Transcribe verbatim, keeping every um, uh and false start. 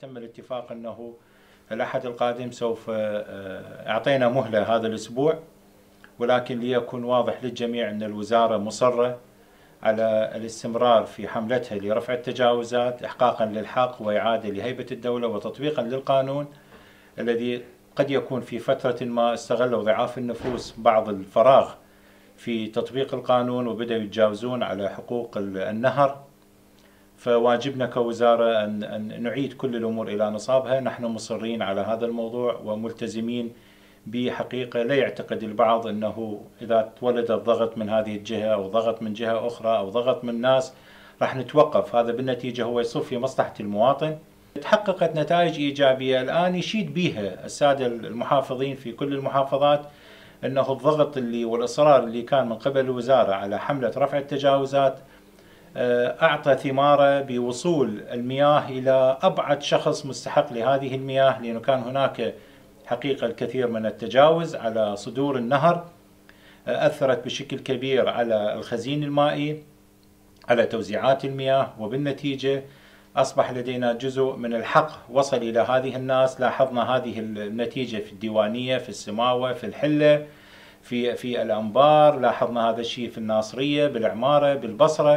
تم الاتفاق أنه الأحد القادم سوف أعطينا مهلة هذا الأسبوع، ولكن ليكون واضح للجميع أن الوزارة مصرة على الاستمرار في حملتها لرفع التجاوزات إحقاقا للحق وإعادة لهيبة الدولة وتطبيقا للقانون الذي قد يكون في فترة ما استغلوا ضعاف النفوس بعض الفراغ في تطبيق القانون وبدأوا يتجاوزون على حقوق النهر. فواجبنا كوزارة أن نعيد كل الأمور إلى نصابها. نحن مصرين على هذا الموضوع وملتزمين بحقيقة. لا يعتقد البعض أنه إذا تولد الضغط من هذه الجهة أو ضغط من جهة أخرى أو ضغط من ناس راح نتوقف. هذا بالنتيجة هو يصب في مصلحة المواطن. تحققت نتائج إيجابية الآن يشيد بها السادة المحافظين في كل المحافظات أنه الضغط اللي والإصرار اللي كان من قبل الوزارة على حملة رفع التجاوزات أعطى ثماره بوصول المياه إلى أبعد شخص مستحق لهذه المياه، لأنه كان هناك حقيقة الكثير من التجاوز على صدور النهر أثرت بشكل كبير على الخزين المائي، على توزيعات المياه، وبالنتيجة أصبح لدينا جزء من الحق وصل إلى هذه الناس. لاحظنا هذه النتيجة في الديوانية، في السماوة، في الحلة، في في الأنبار، لاحظنا هذا الشيء في الناصرية، بالعمارة، بالبصرة.